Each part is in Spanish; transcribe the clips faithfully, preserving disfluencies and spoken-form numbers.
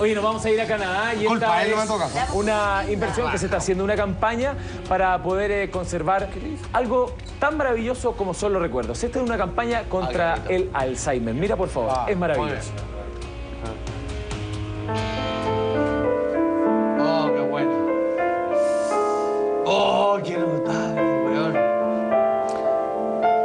Oye, nos vamos a ir a Canadá y esta es una inversión que se está haciendo, una campaña para poder eh, conservar algo tan maravilloso como son los recuerdos. Esta es una campaña contra el Alzheimer. Mira, por favor, ah, es maravilloso. Oh, qué bueno. Oh, qué notable.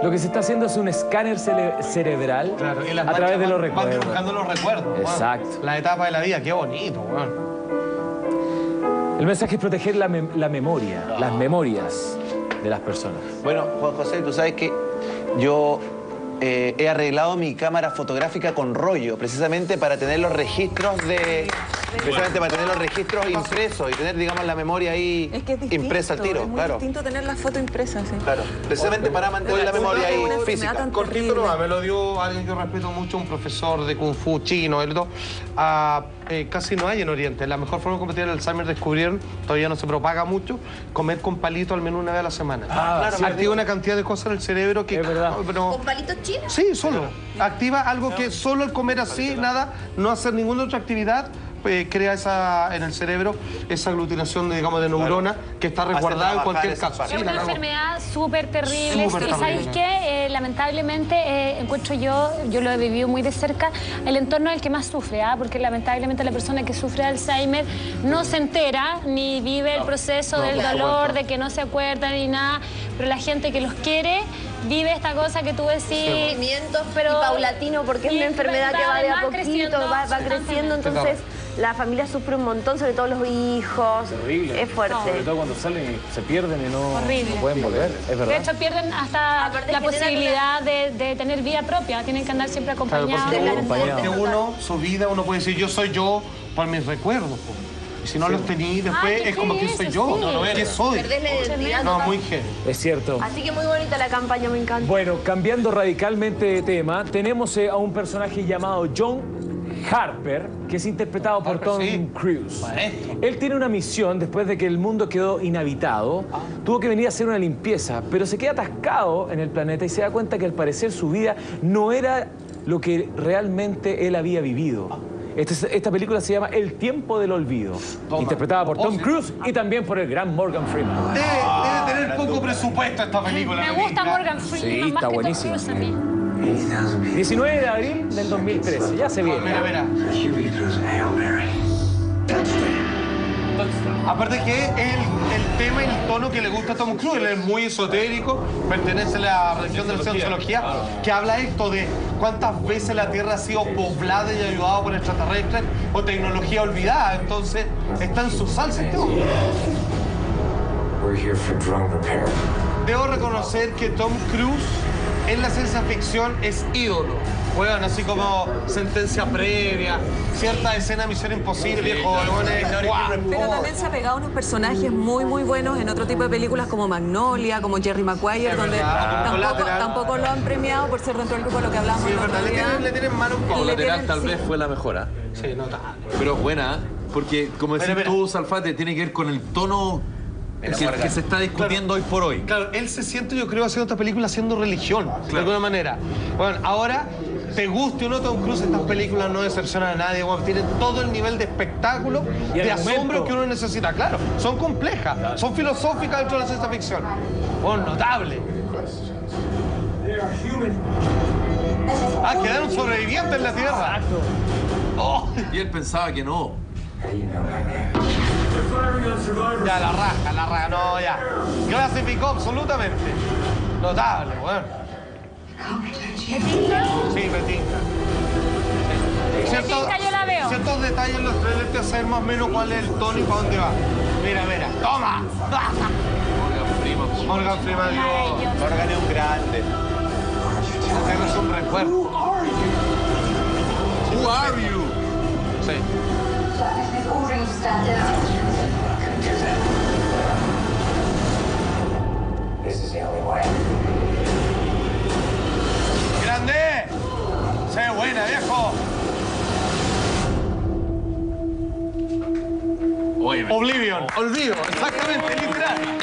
Lo que se está haciendo es un escáner cere cerebral claro, y las a través de los recuerdos. Van buscando los recuerdos. Exacto. Wow. La etapa de la vida, qué bonito. Wow. El mensaje es proteger la, mem la memoria, oh. las memorias de las personas. Bueno, Juan José, tú sabes que yo eh, he arreglado mi cámara fotográfica con rollo, precisamente para tener los registros de... Precisamente para tener los registros impresos y tener, digamos, la memoria ahí es que es distinto, impresa al tiro, es muy claro. Es distinto tener la foto impresa, sí. Claro, precisamente para mantener la, la memoria ahí física. Cortito no, me lo dio alguien que respeto mucho, un profesor de Kung Fu chino, el otro. Ah, eh, casi no hay en Oriente. La mejor forma de combatir el Alzheimer descubrieron, todavía no se propaga mucho, comer con palito al menos una vez a la semana. Ah, claro, sí, activa una cantidad de cosas en el cerebro que... Es verdad. No, ¿con palitos chinos? Sí, solo. No. Activa algo no. que solo el comer así, no. nada, no hacer ninguna otra actividad, Eh, crea esa en el cerebro esa aglutinación de, digamos, de neuronas claro. que está resguardada en cualquier caso. Es una enfermedad súper terrible. Super y terrible. ¿Sabes qué? Eh, lamentablemente eh, encuentro yo, yo lo he vivido muy de cerca, el entorno del que más sufre, ¿ah? Porque lamentablemente la persona que sufre de Alzheimer no se entera ni vive no, el proceso no, del no, dolor, de que no se acuerda ni nada, pero la gente que los quiere vive esta cosa que tú decís... Movimientos, pero... Y paulatino, porque es una enfermedad que va de a poquito, creciendo, va, va creciendo, entonces... La familia sufre un montón, sobre todo los hijos. Terrible. Es fuerte. No. Sobre todo cuando salen y se pierden y no, no pueden volver. Es verdad. De hecho, pierden hasta Aparte la posibilidad una... de, de tener vida propia. Tienen que andar siempre acompañados. Claro, porque, acompañado. porque uno, su vida, uno puede decir, yo soy yo por mis recuerdos. Y si no sí. los tení, después ah, es como que soy yo, sí. no, no eres soy. Perdés la identidad. No, muy genial. Es cierto. Así que muy bonita la campaña, me encanta. Bueno, cambiando radicalmente de tema, tenemos eh, a un personaje llamado John Harper, que es interpretado Harper, por Tom sí. Cruise. Maestro. Él tiene una misión después de que el mundo quedó inhabitado. Ah. Tuvo que venir a hacer una limpieza, pero se queda atascado en el planeta y se da cuenta que al parecer su vida no era lo que realmente él había vivido. Ah. Este, esta película se llama El Tiempo del Olvido, Toma. interpretada por Tom Cruise y también por el gran Morgan Freeman. Debe, debe tener ah, poco presupuesto esta película. Me gusta película. Morgan Freeman sí, más está que buenísimo. Tom Cruise a mí. diecinueve de abril del dos mil trece, ya se viene. Mira, mira. Aparte que el, el tema y el tono que le gusta a Tom Cruise, él es muy esotérico, pertenece a la región de la cienciología, que habla esto de cuántas veces la Tierra ha sido poblada y ayudada por extraterrestres o tecnología olvidada, entonces está en su salsa este hombre. Debo reconocer que Tom Cruise en la ciencia ficción es ídolo. Bueno, así como Sentencia Previa, cierta escena Misión Imposible, viejo. Wow. Pero también se ha pegado unos personajes muy, muy buenos en otro tipo de películas como Magnolia, como Jerry Maguire, es donde tampoco, tampoco lo han premiado por ser dentro del grupo de lo que hablamos. Sí, es verdad, le tienen, le tienen mano un poco. Colateral tal sí. vez fue la mejora. Sí, no tanto. Pero buena, porque como decís tú, Salfate, tiene que ver con el tono... Que, que se está discutiendo claro, hoy por hoy. Claro, él se siente, yo creo, haciendo esta película haciendo religión, claro. de alguna manera. Bueno, ahora, te guste o no Tom Cruise, estas películas no decepcionan a nadie, bueno, tienen todo el nivel de espectáculo, y de asombro momento. que uno necesita. Claro, son complejas, claro. son filosóficas dentro de la ciencia ficción. Bueno, notable. Ah, quedaron sobrevivientes en la Tierra. Exacto. Oh. Y él pensaba que no. Ya, la raja, la raja, no, ya. Clasificó absolutamente. Notable, weón. Sí, me tinca. Ciertos, ciertos detalles los trailers te hacen más o menos cuál es el tono y para dónde va. Mira, mira, toma. Morgan Freeman. Morgan Freeman, Dios. Morgan es un grande. Morgan es un recuerdo. Who are you? Sí. ¡Grande! ¡Se buena, viejo! Oblivion, Olvido, exactamente, literal.